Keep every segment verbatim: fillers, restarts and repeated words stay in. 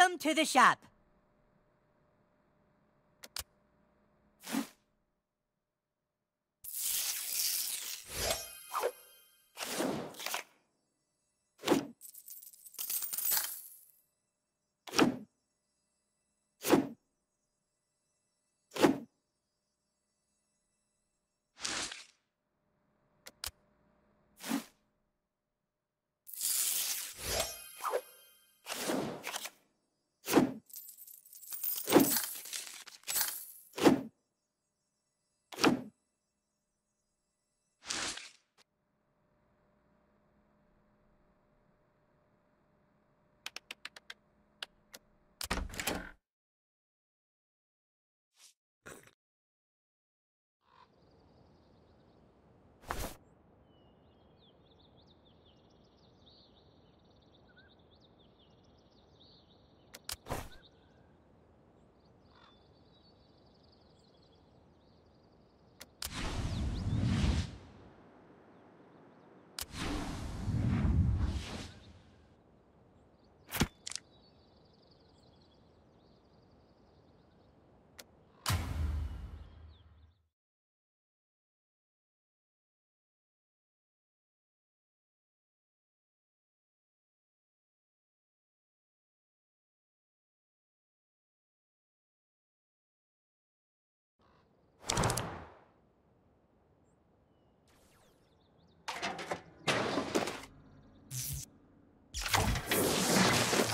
Welcome to the shop.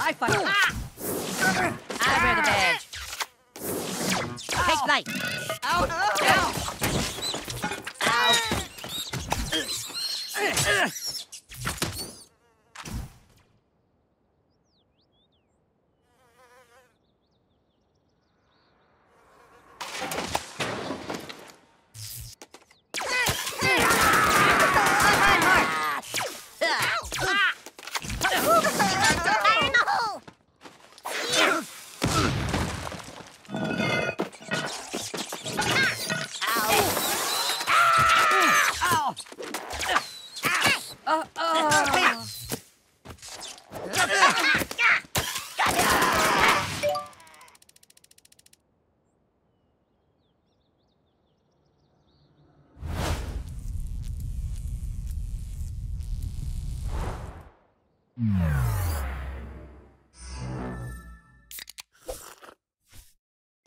I fucking ah. I wear the badge. Ow. Take flight. Ow. Ow. Ow. Ow.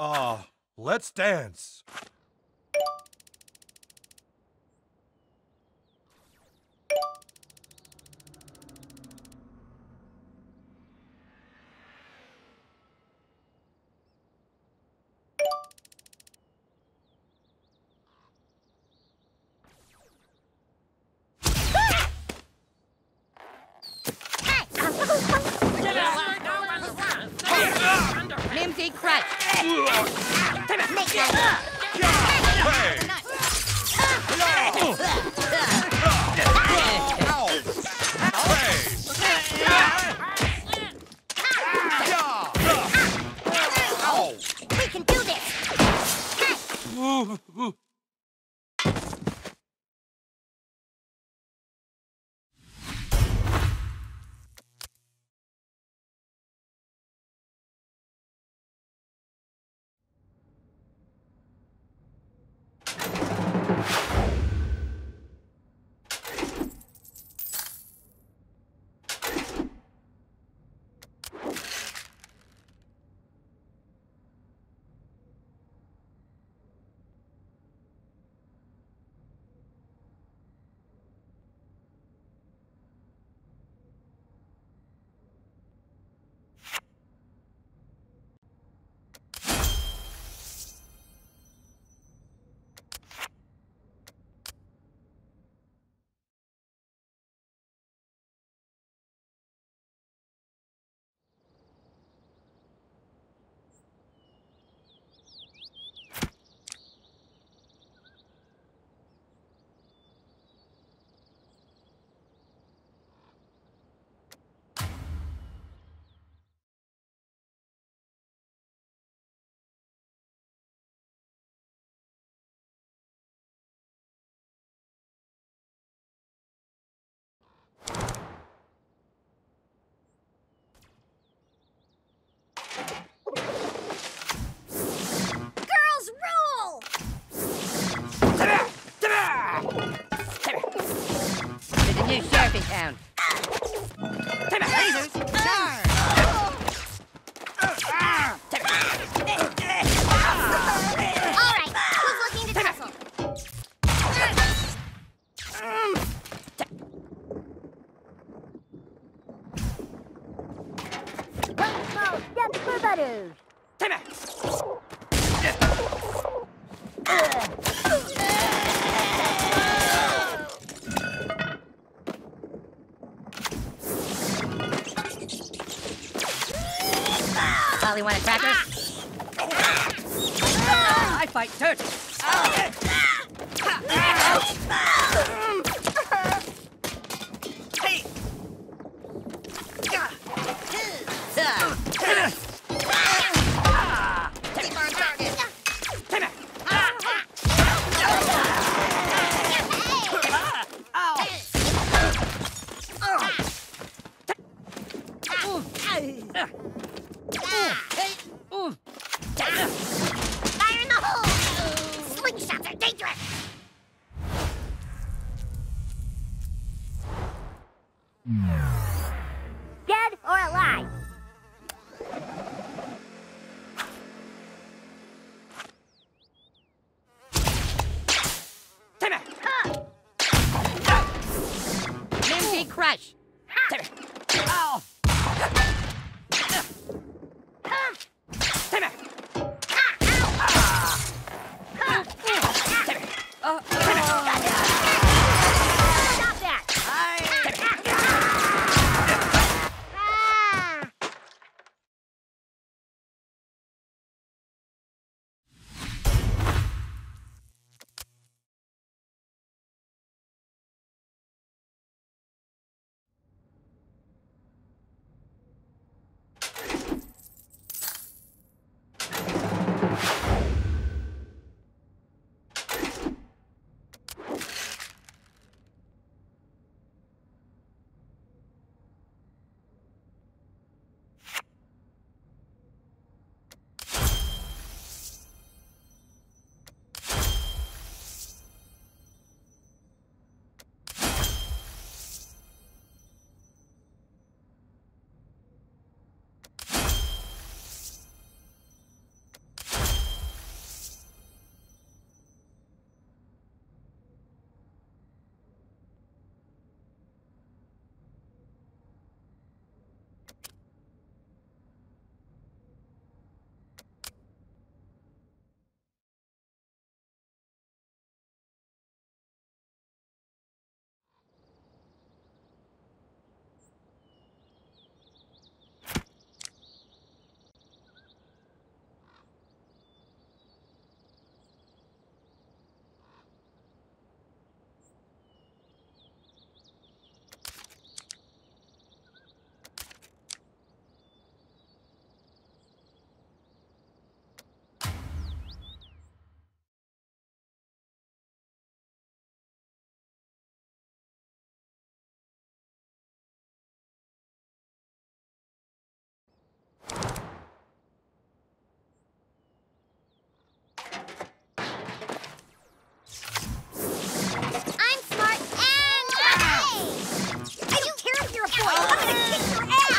Ah, uh, let's dance. Mimsy crutch. We can do this. You want a cracker? I fight turtles. Hey! Crush! Ow!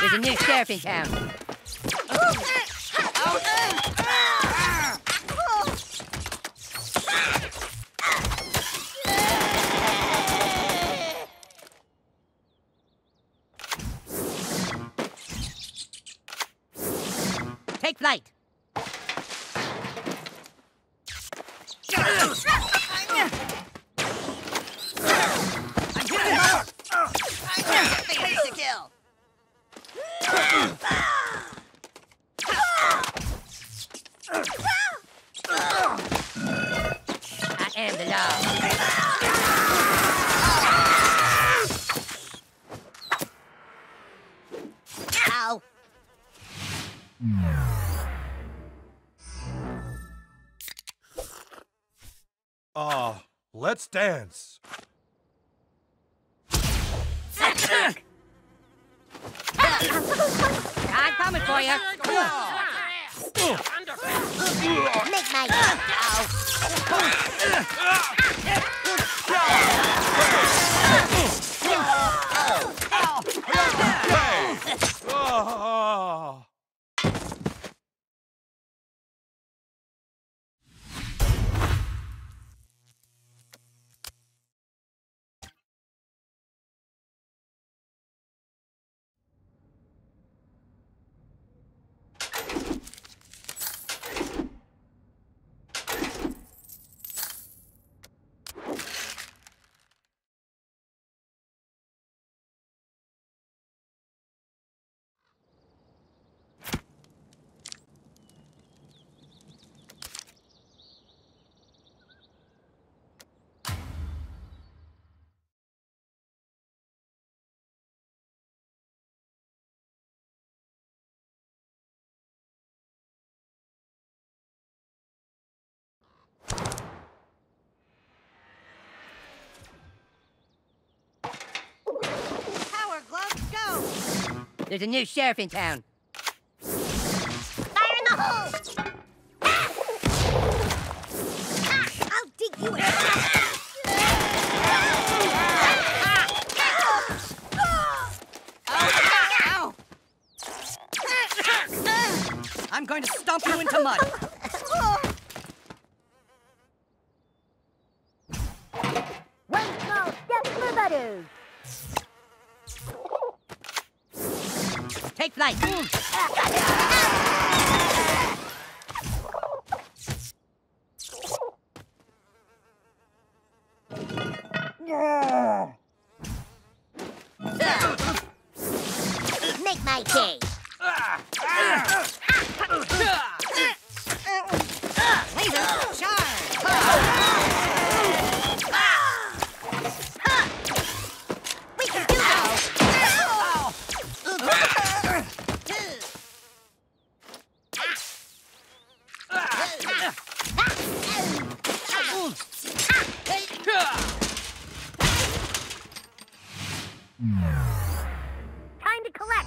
There's a new sheriff in town. Take flight. Ah, uh, let's dance. I'm coming for you. Make my oh. There's a new sheriff in town. Fire in the hole! Ah! Ah, I'll dig you in. Ah! Ah! Ah! Ah! Oh, ow! I'm going to stomp you into mud. One small step for butter. Take flight. Mm. Yeah. Make my day. Laser charge. We can do this. Time to collect.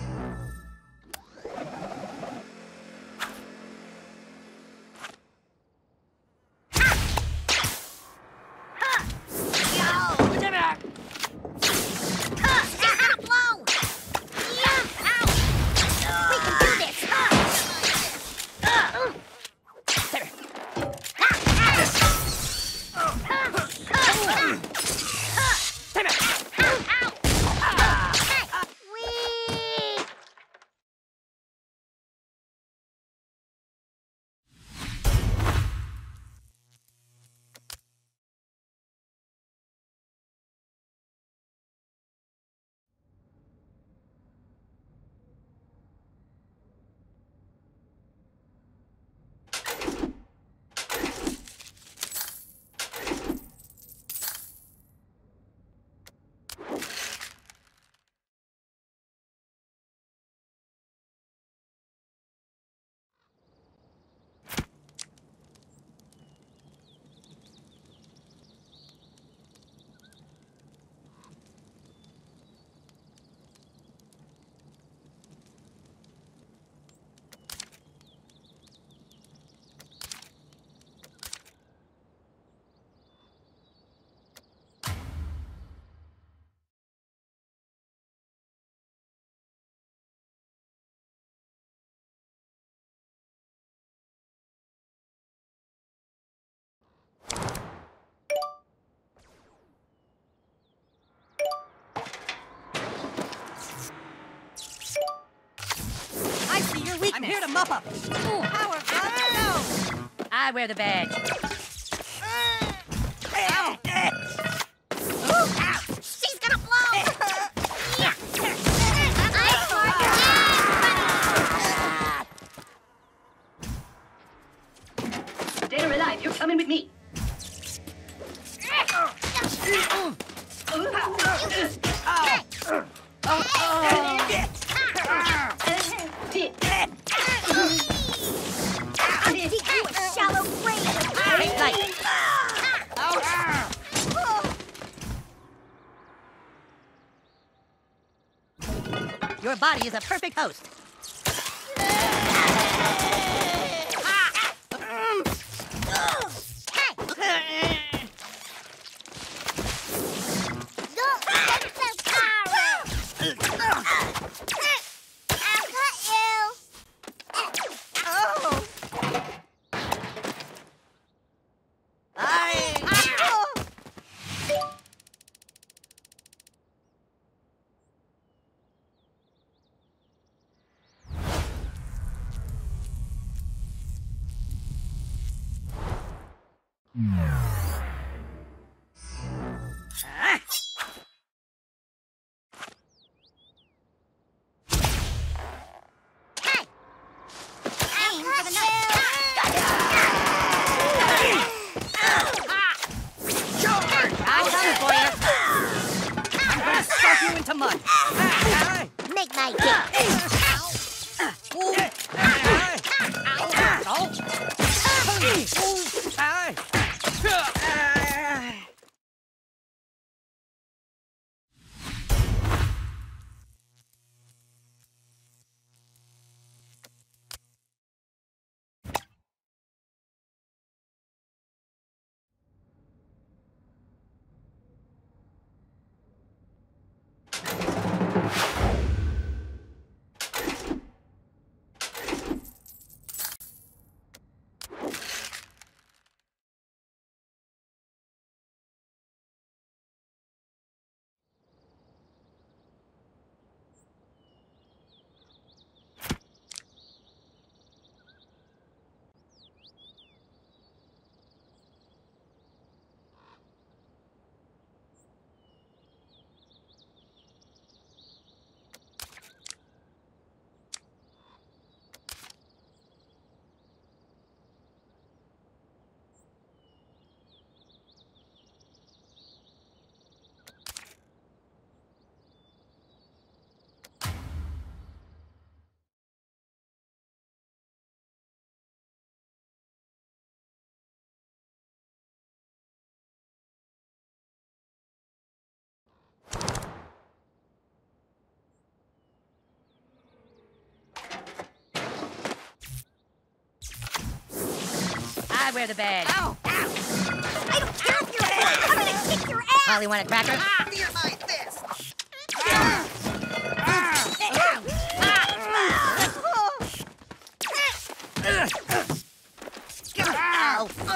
I'm here to mop up. Ooh, power, go. I wear the badge. Ow. Ooh, ow. She's gonna blow. Yeah. Yeah. Dead or alive, you're coming with me. Your body is a perfect host. I wear the badge. Ow! Ow! I don't have your ass! I'm gonna kick your ass! Molly, want a cracker? Ah. Near my fist! Ah. Ah. Ah. Ah. Ah. Ah. Ah. Ah. Ow!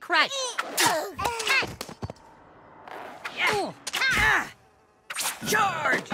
Crutch. Yeah. Ah. Charge!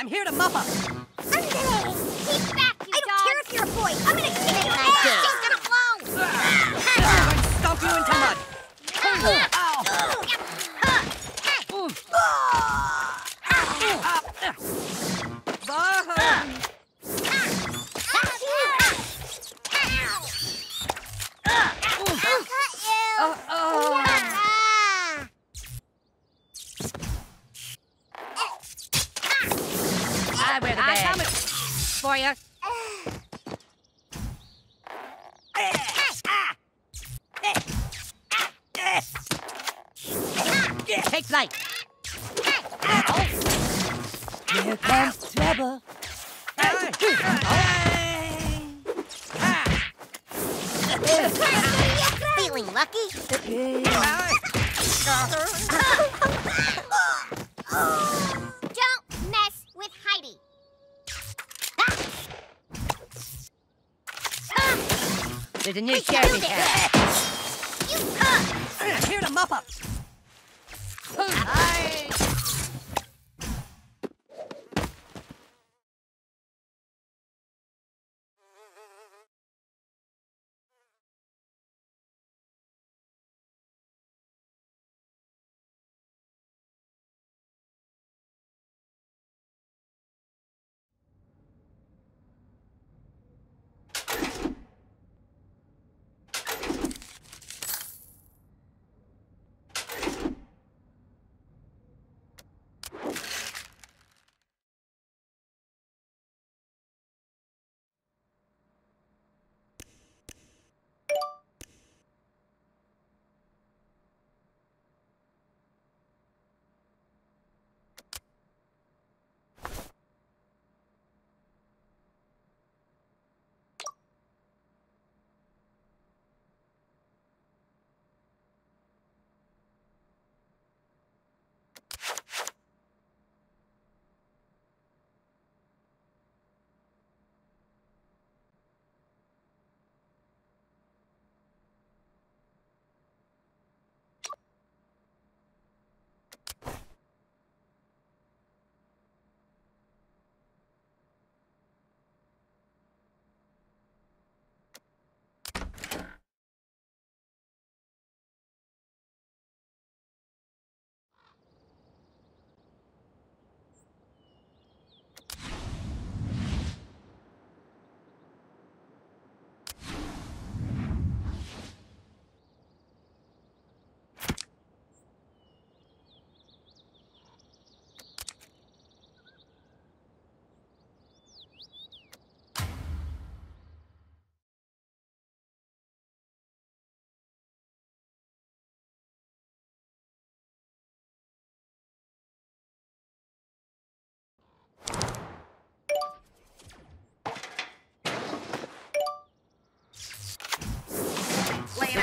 I'm here to muff up. I'm gonna keep back, you I don't dog. care if you're a boy. I'm gonna kick your ass. It's just gonna blow. I'm going to stomp you into mud. Oh. For you. Take flight. Here comes trouble. Feeling lucky? Don't mess with Heidi. There's a new charity cat. You up! Here to mop up. Hi.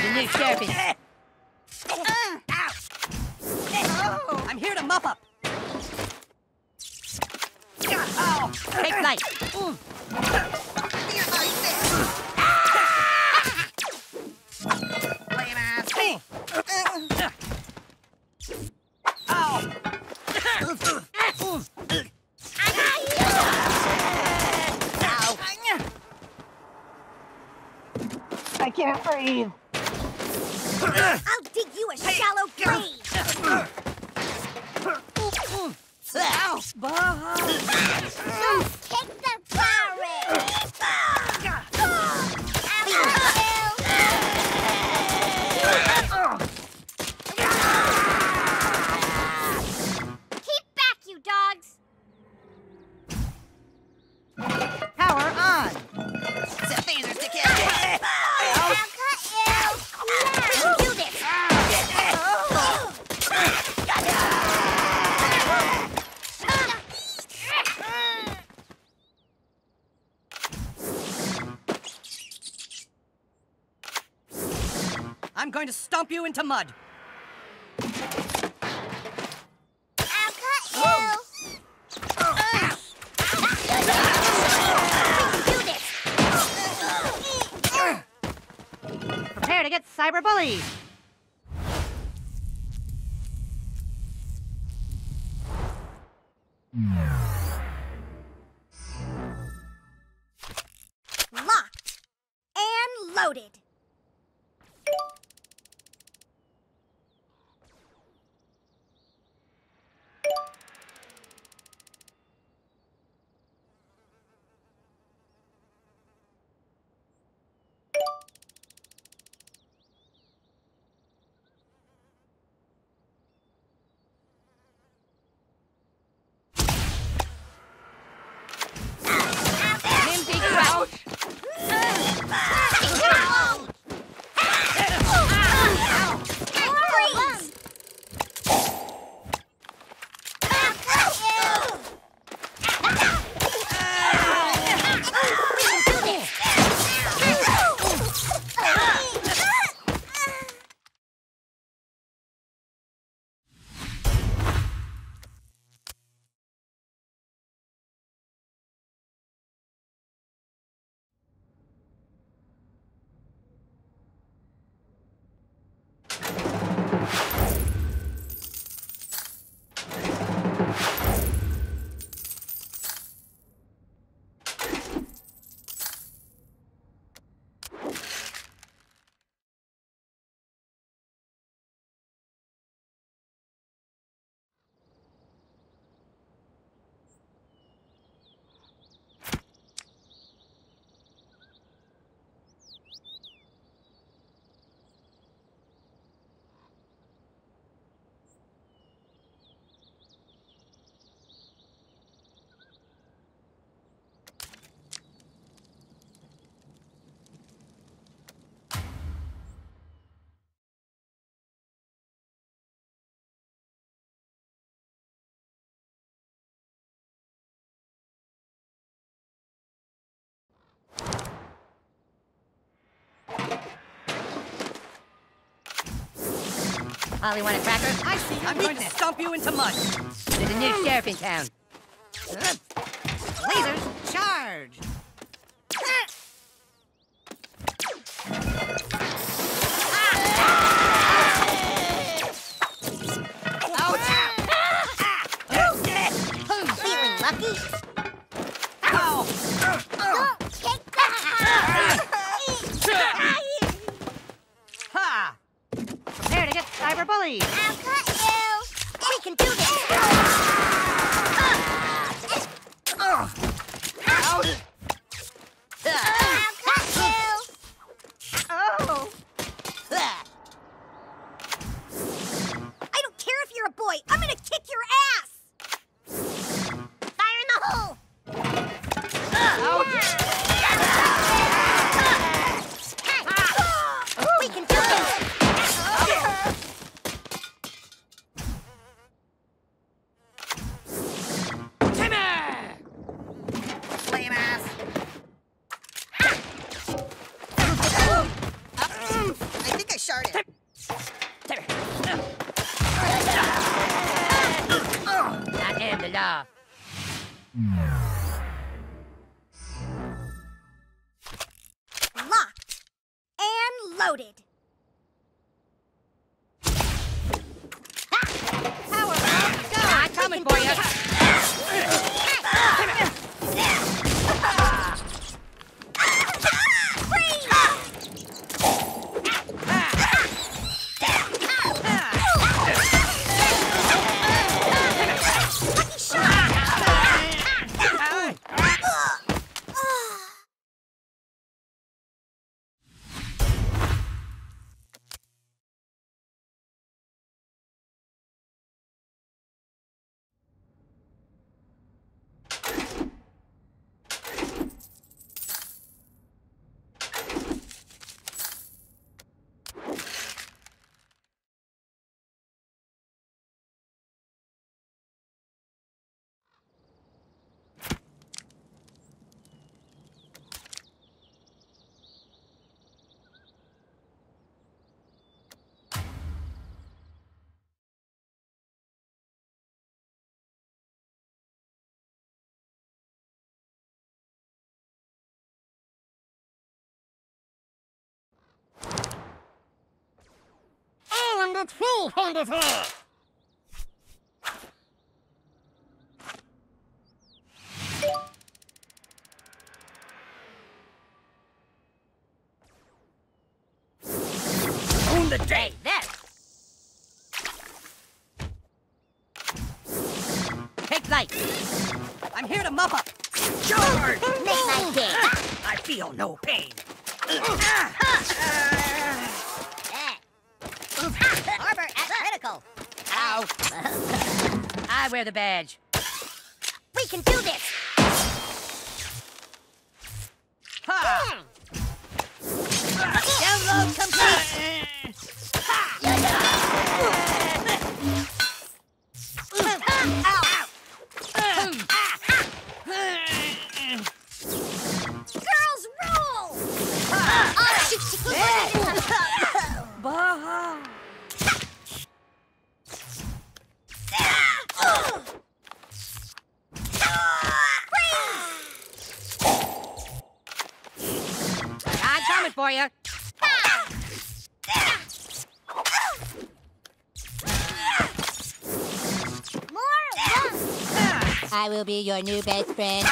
New therapy. Uh, oh. I'm here to muff up. Oh. Take flight. Mm. Ah. Lame ass. Hey. Oh. I can't breathe. I'll dig you a shallow grave. Kick the barrel. Keep back, you dogs. Power on. Set phasers to kill. I'm going to stomp you into mud. I'll cut you. Prepare to get cyberbullied. Loaded. Ollie want a cracker? I see. I'm going to stomp you into mud. There's a new sheriff in town. Uh, lasers, charge! Bullies. I'll cut you! We can do this! I'll cut you! Oh! I don't care if you're a boy! I'm gonna kick your ass! Fire in the hole! Ouch! Locked and loaded. Power round, go! I'm coming for you. The truth on the earth. the day. Hey, there. Take light. I'm here to mop up. Charge! Make my day. I feel no pain. Arbor at critical. Ow. I wear the badge. We can do this. Ha! Download complete! Girls, roll! I'm coming for you. I will be your new best friend.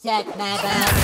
Suck my butt.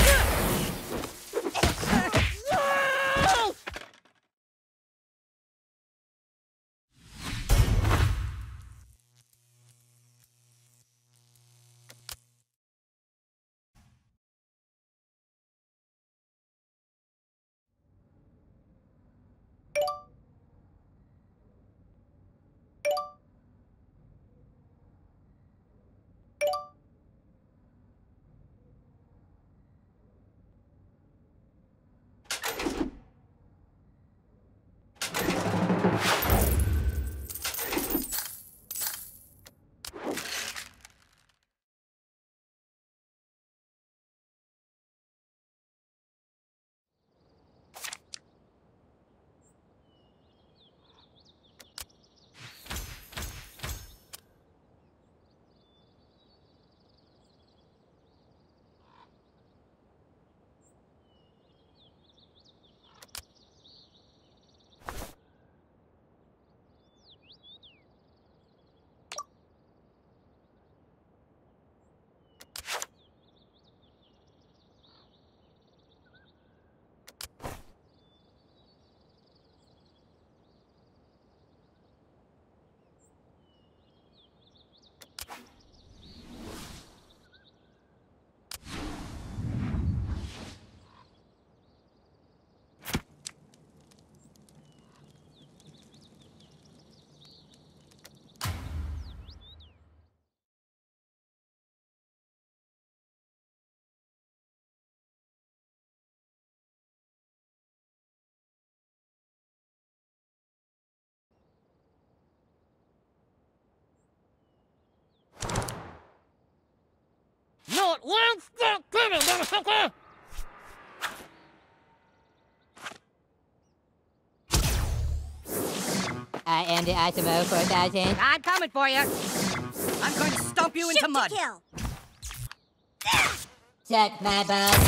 Not one stop coming, motherfucker! I am the Osmo four thousand. I'm coming for you. I'm going to stomp you Shoot into mud. Kill. Suck my butt.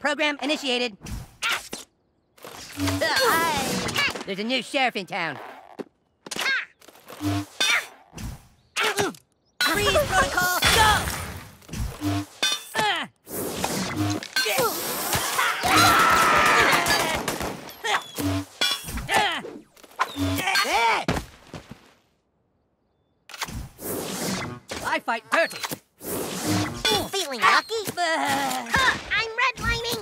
Program initiated. There's a new sheriff in town. Freeze protocol, go! fight dirty. Feeling lucky? Uh, uh, I'm redlining.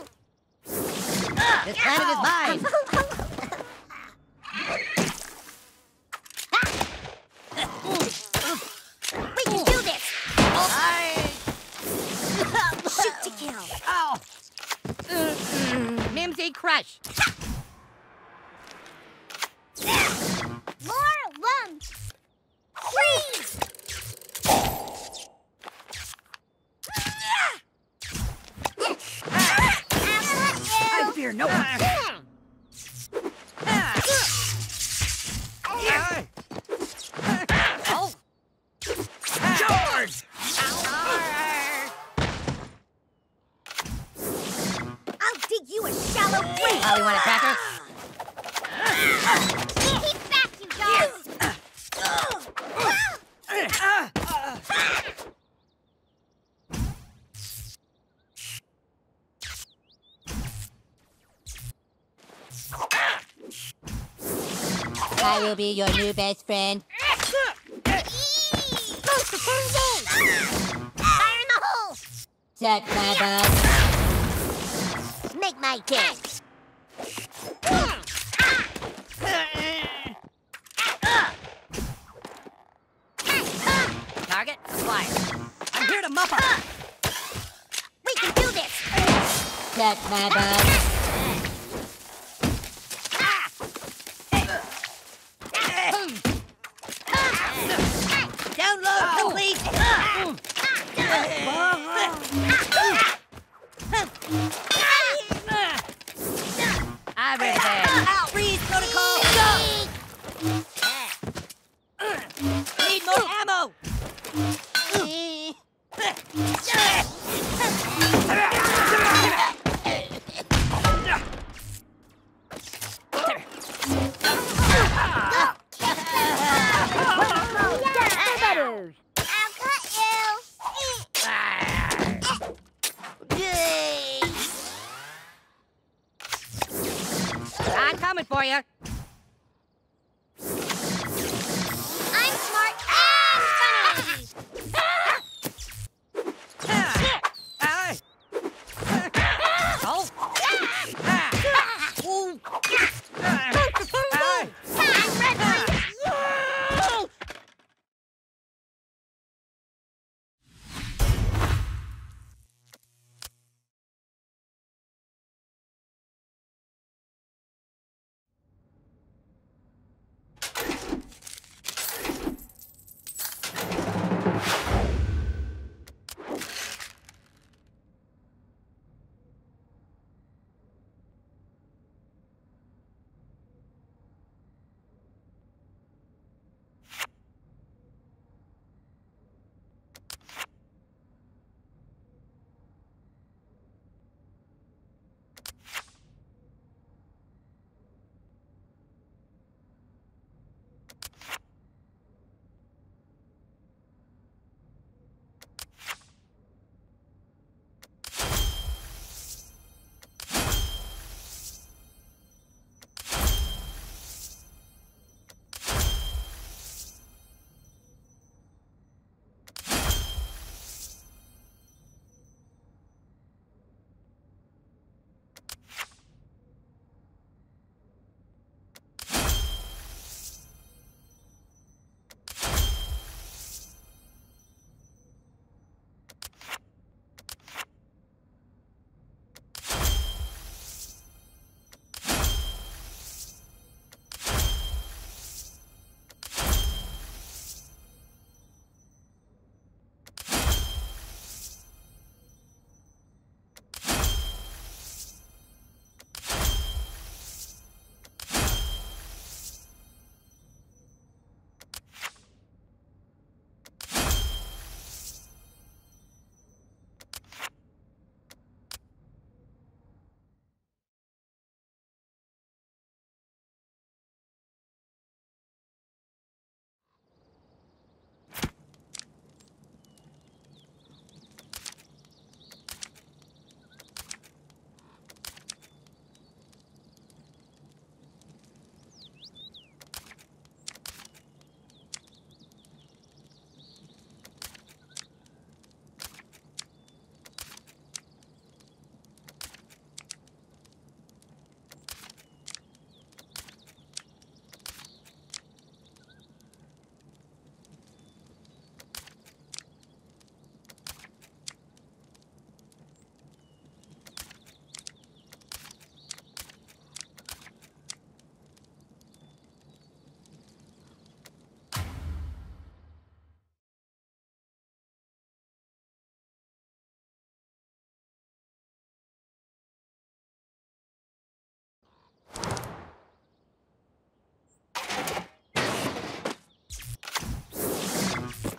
Uh, this planet is mine. We can do this. I... Shoot to kill. Oh. Mm-hmm. Mimsy crush. More lumps. Please. I fear no one. Oh. George! I'll dig you a shallow grave. Oh, you want a cracker? Keep back, you dogs! I will be your new best friend. Close to ten days. Fire in the hole. Set my butt. Make my day. Target acquired. I'm here to muff up. We can do this. Set my butt. I read that. Freeze protocol. Go. Need more ammo. Coming for you. I'm smart and funny. Oh. I'm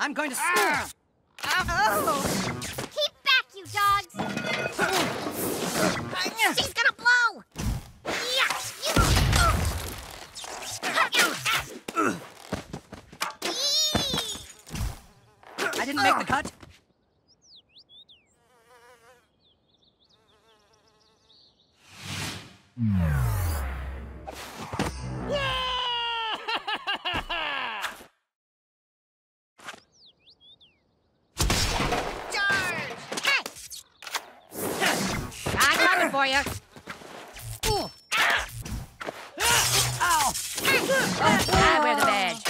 I'm going to ah. uh, oh. Keep back, you dogs! She's gonna blow! I didn't make the cut. For you. Ooh. Ah. Ah. Oh. Ah. I wear the badge.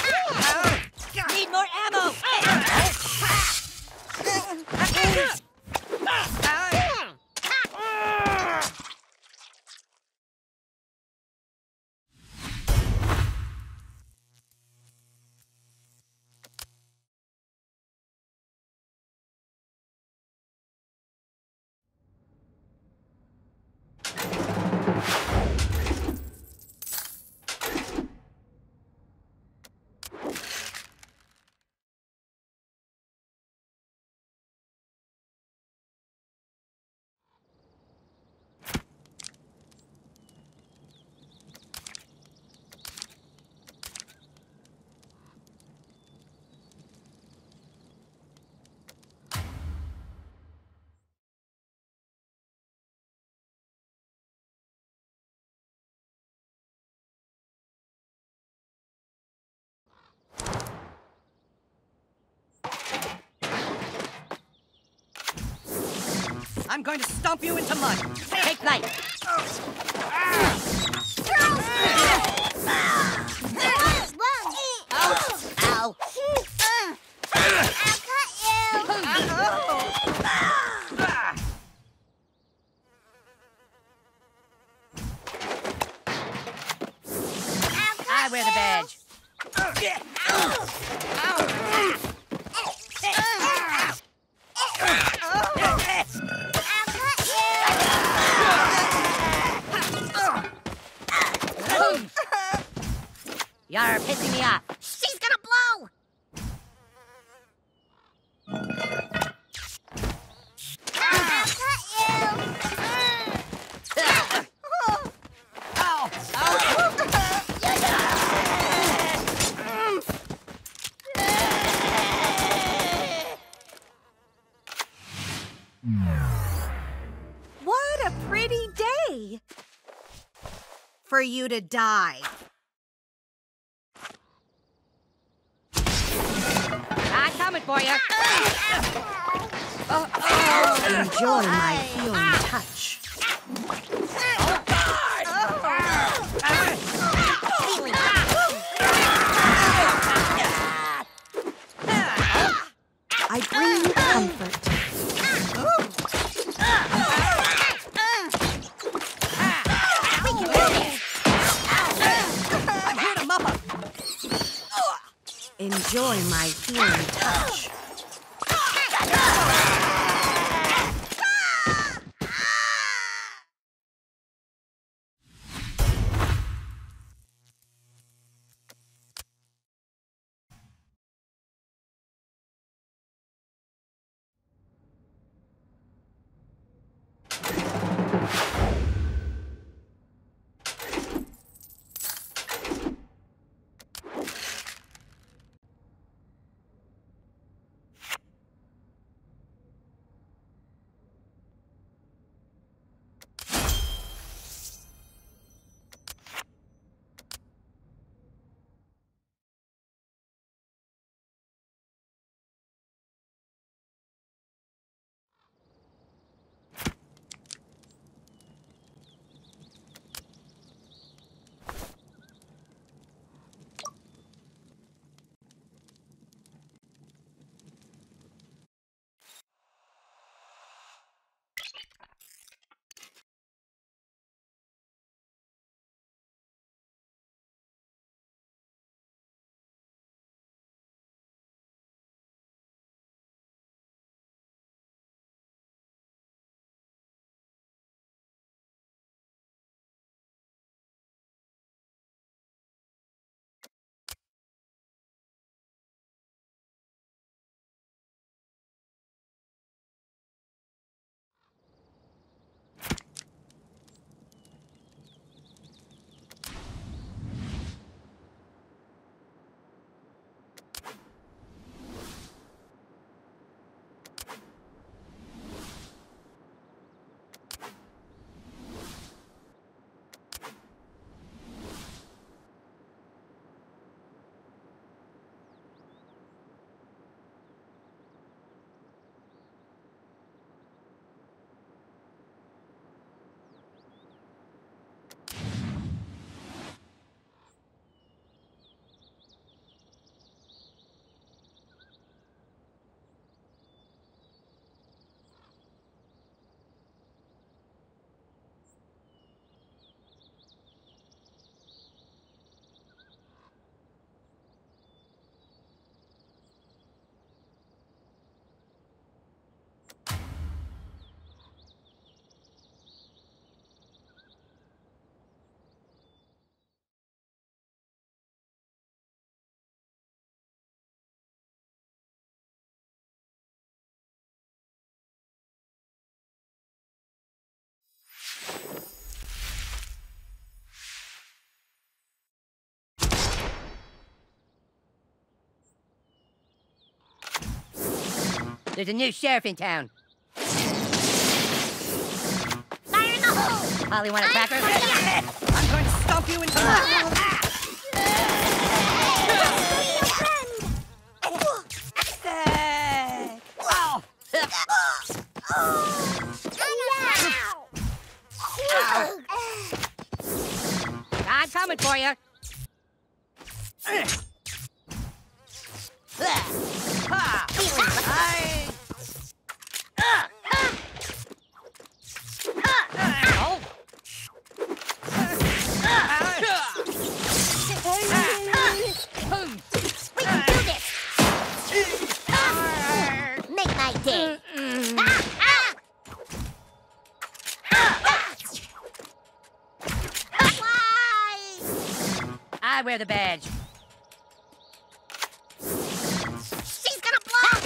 Ah. Oh. Need more ammo. Ah. Ah. Ah. I'm going to stomp you into mud. Take flight. Ow. Ow. I'll cut you. I wear the badge. Y'all are pissing me off. She's gonna blow! I'll cut you! Oh. Oh. Oh. What a pretty day for you to die. Coming for you. Oh, oh. Enjoy my healing touch. Oh, God! Oh. I bring you comfort. Enjoy my healing touch. There's a new sheriff in town. Fire in the hole! Holly, want a cracker? I'm going to stomp you into the hole! I'm coming for you. I wear the badge. She's gonna block!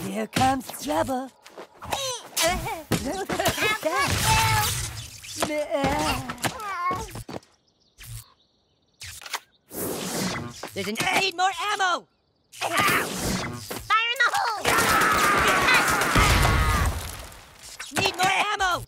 Here comes trouble. There's an I need more ammo! Need more ammo!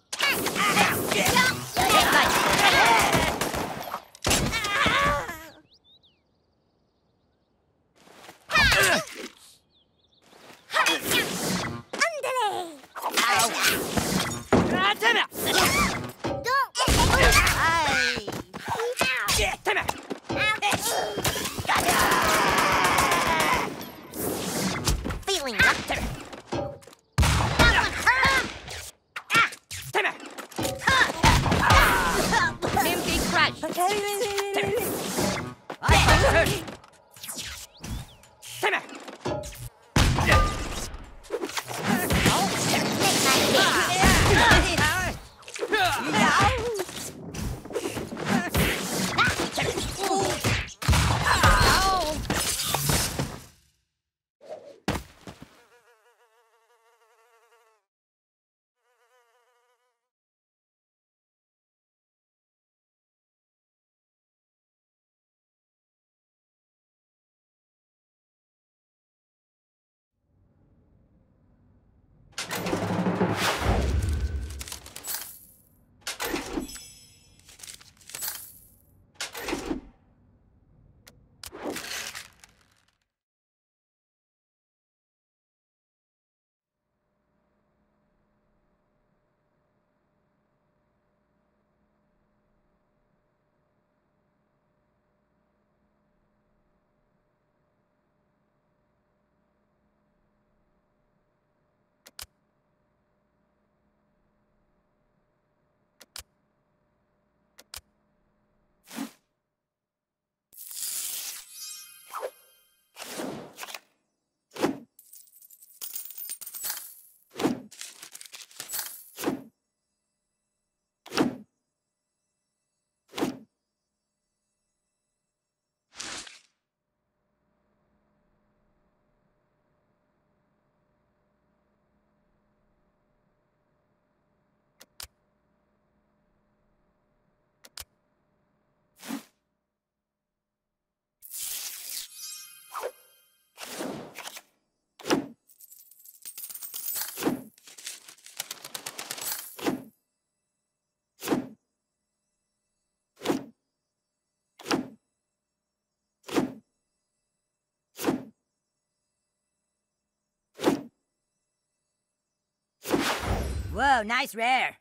Whoa, nice rare.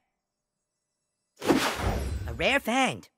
A rare find.